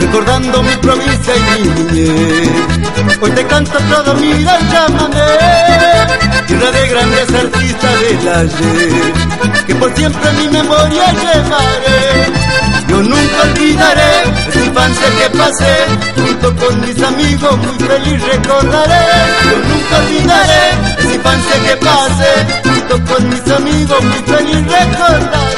Recordando mi provincia y mi niñez, hoy te canto todo, mira el chamamé, tierra de grandes artistas del ayer, que por siempre en mi memoria llevaré. Yo nunca olvidaré esa infancia que pasé, junto con mis amigos muy feliz recordaré. Yo nunca olvidaré esa infancia que pasé, junto con mis amigos muy feliz recordaré.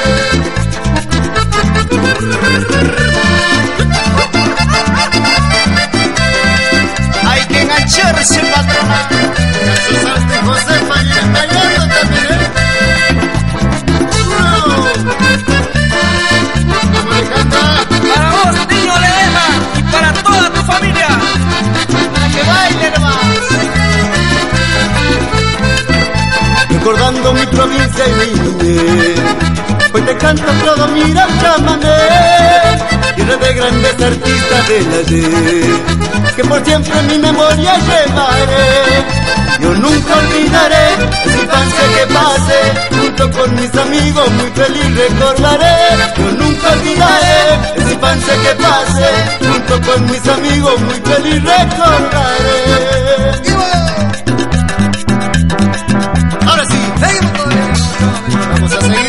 Hay que engancharse, patrona. Jesús Arte Josefa y el bailando también, ¿eh? Para vos, niño Leema, y para toda tu familia. Para que baile nomás. Recordando mi provincia y mi niñez, hoy te canto todo, mira el chamamé, tierra de grandes artistas del ayer, que por siempre en mi memoria llevaré. Yo nunca olvidaré esa infancia que pasé, junto con mis amigos muy feliz recordaré. Yo nunca olvidaré esa infancia que pasé, junto con mis amigos muy feliz recordaré. Ahora sí, seguimos con esto. Vamos a seguir.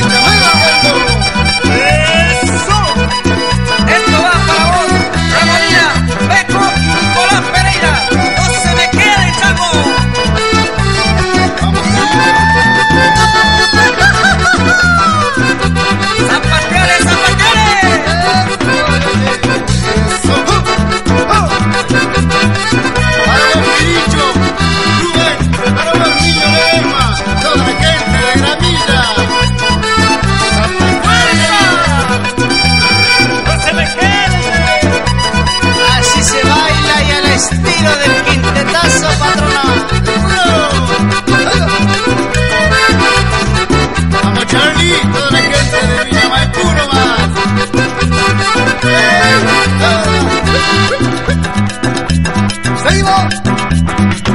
¡Seguimos!